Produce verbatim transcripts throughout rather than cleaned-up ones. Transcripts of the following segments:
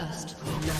First blood.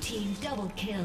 Team double kill.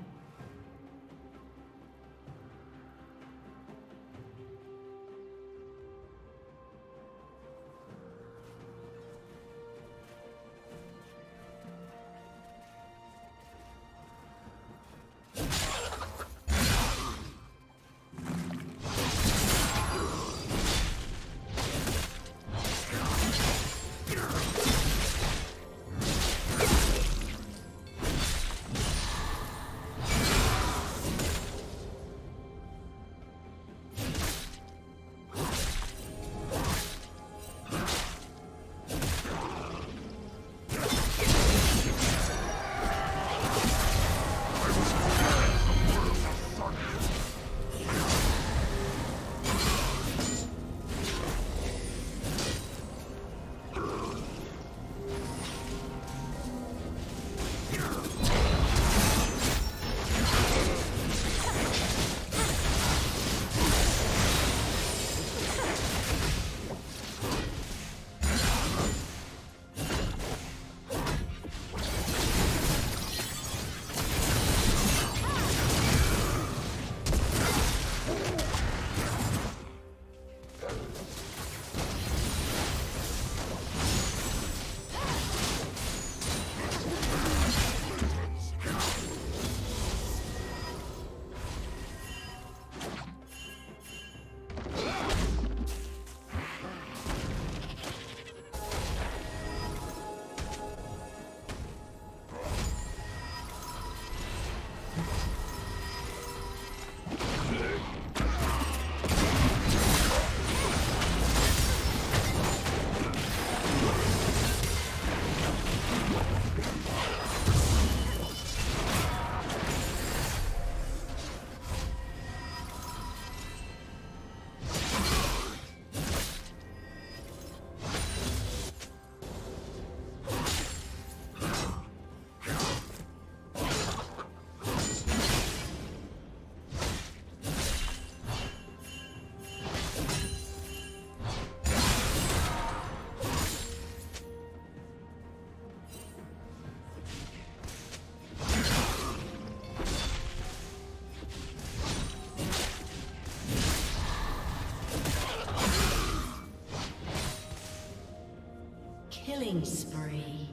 Killing spree.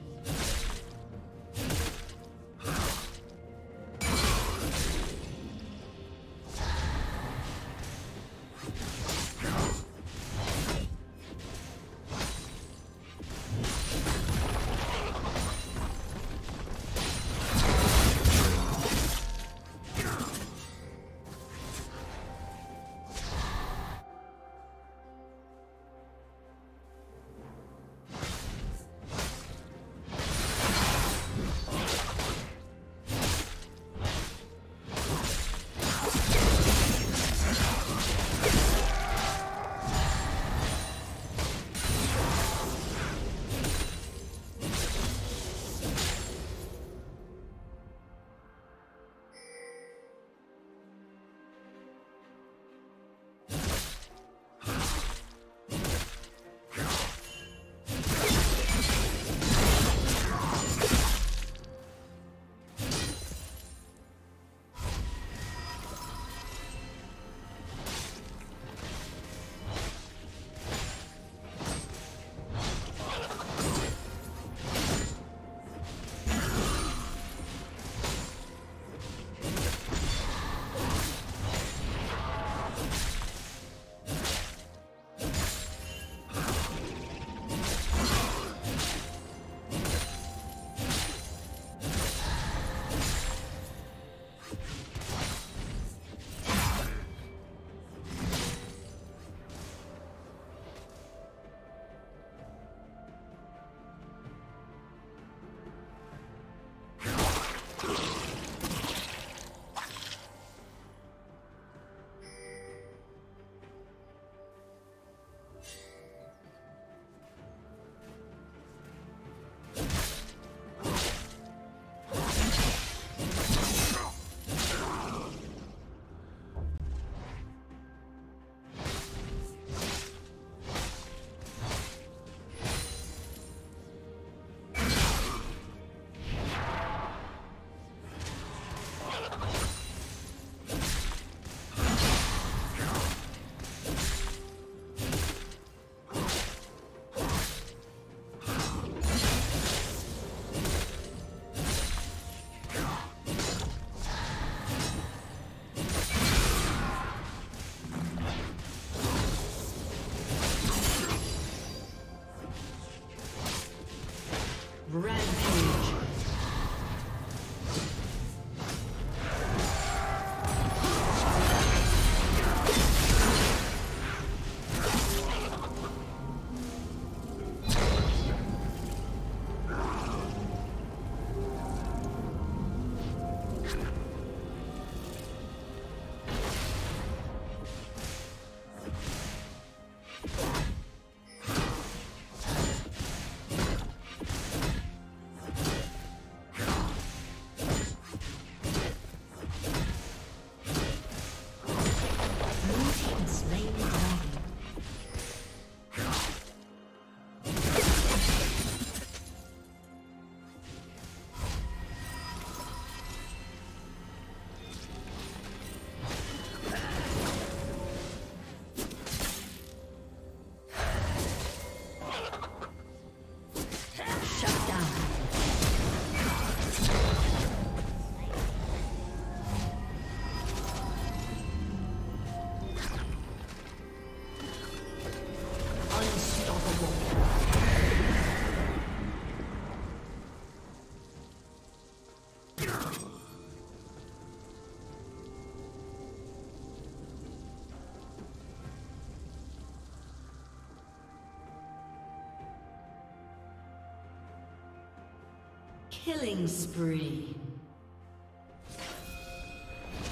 Killing spree.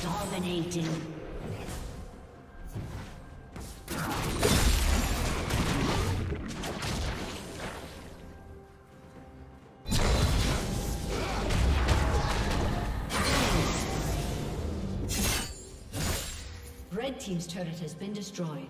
Dominating. Red team's turret has been destroyed.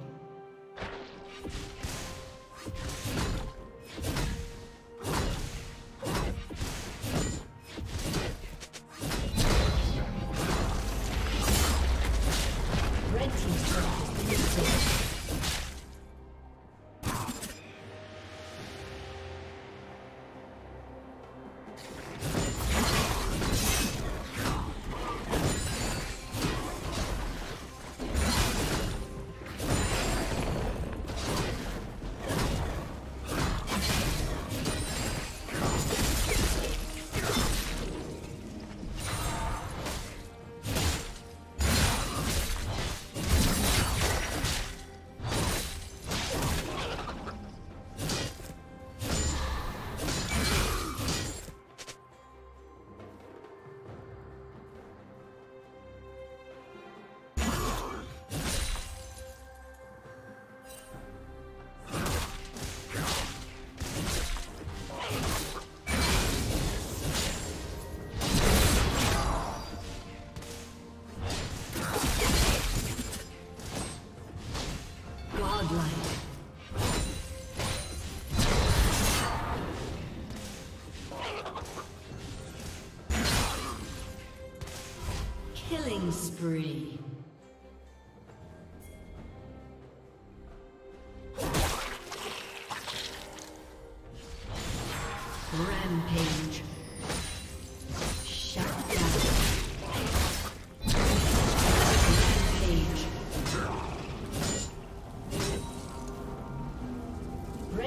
Killing spree. Rampage.